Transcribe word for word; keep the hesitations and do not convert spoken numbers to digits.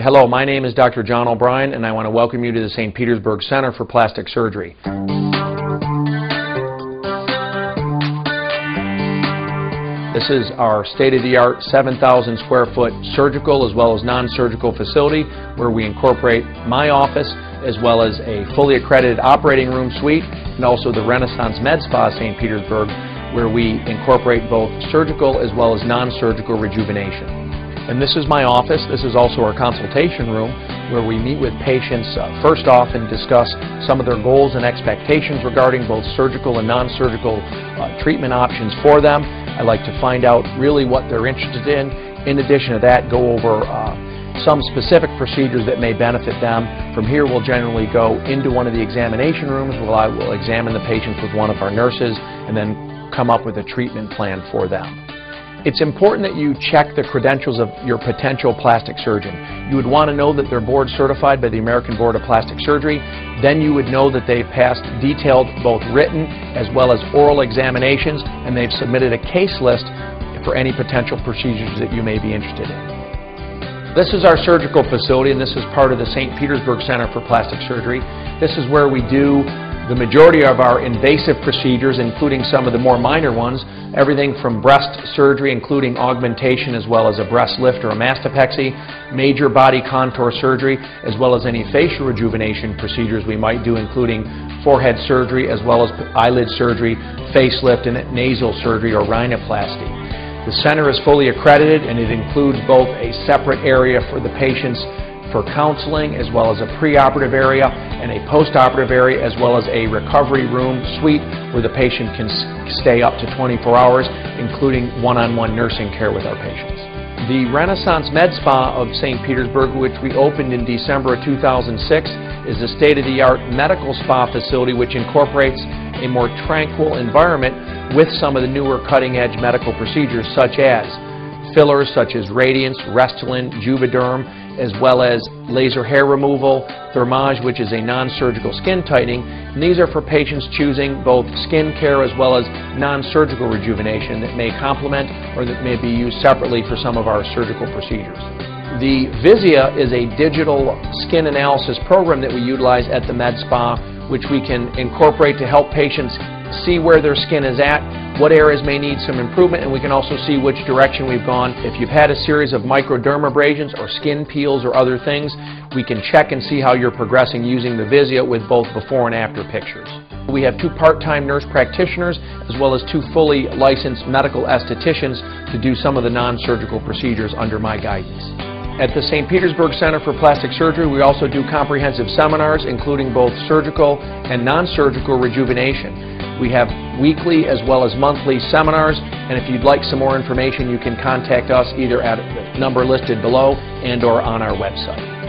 Hello, my name is Doctor John O'Brien, and I want to welcome you to the Saint Petersburg Center for Plastic Surgery. This is our state-of-the-art seven thousand square foot surgical as well as non-surgical facility where we incorporate my office as well as a fully accredited operating room suite and also the Renaissance Med Spa Saint Petersburg, where we incorporate both surgical as well as non-surgical rejuvenation. And this is my office. This is also our consultation room where we meet with patients uh, first off and discuss some of their goals and expectations regarding both surgical and non-surgical uh, treatment options for them. I like to find out really what they're interested in. In addition to that, go over uh, some specific procedures that may benefit them. From here, we'll generally go into one of the examination rooms where I will examine the patients with one of our nurses and then come up with a treatment plan for them. It's important that you check the credentials of your potential plastic surgeon. You would want to know that they're board certified by the American Board of Plastic Surgery. Then you would know that they've passed detailed both written as well as oral examinations, and they've submitted a case list for any potential procedures that you may be interested in. This is our surgical facility, and this is part of the Saint Petersburg Center for Plastic Surgery. This is where we do the majority of our invasive procedures, including some of the more minor ones, everything from breast surgery, including augmentation as well as a breast lift or a mastopexy, major body contour surgery, as well as any facial rejuvenation procedures we might do, including forehead surgery as well as eyelid surgery, facelift, and nasal surgery or rhinoplasty. The center is fully accredited, and it includes both a separate area for the patients for counseling as well as a preoperative area and a postoperative area as well as a recovery room suite where the patient can stay up to twenty-four hours, including one-on-one nursing care with our patients. The Renaissance Med Spa of Saint Petersburg, which we opened in December of two thousand six, is a state-of-the-art medical spa facility which incorporates a more tranquil environment with some of the newer cutting-edge medical procedures such as fillers such as Radiance, Restylane, Juvederm, as well as laser hair removal, Thermage, which is a non-surgical skin tightening. And these are for patients choosing both skin care as well as non-surgical rejuvenation that may complement or that may be used separately for some of our surgical procedures. The Visia is a digital skin analysis program that we utilize at the Med Spa, which we can incorporate to help patients see where their skin is at, what areas may need some improvement, and we can also see which direction we've gone. If you've had a series of microdermabrasions or skin peels or other things, we can check and see how you're progressing using the Visia with both before and after pictures. We have two part-time nurse practitioners as well as two fully licensed medical estheticians to do some of the non-surgical procedures under my guidance. At the Saint Petersburg Center for Plastic Surgery, we also do comprehensive seminars including both surgical and non-surgical rejuvenation. We have weekly as well as monthly seminars, and if you'd like some more information, you can contact us either at the number listed below and or on our website.